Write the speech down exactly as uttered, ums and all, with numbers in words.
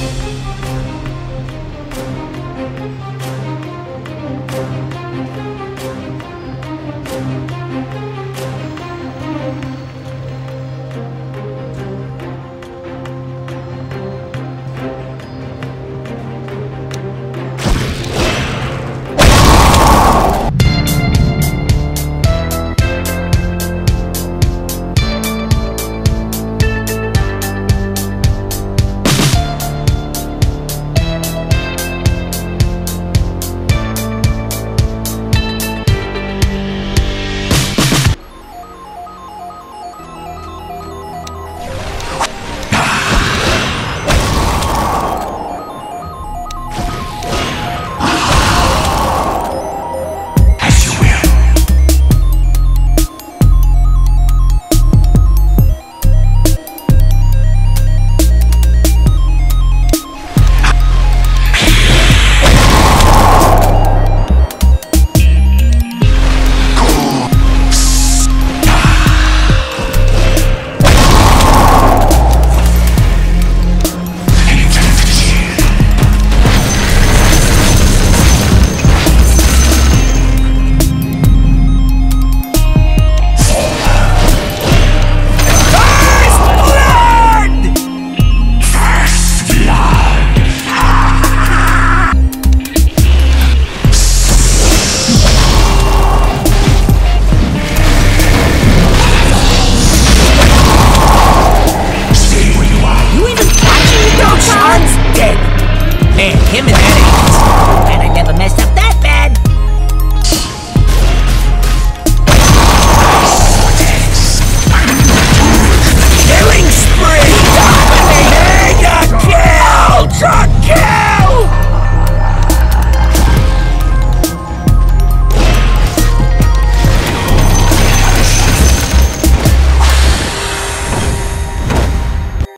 Him and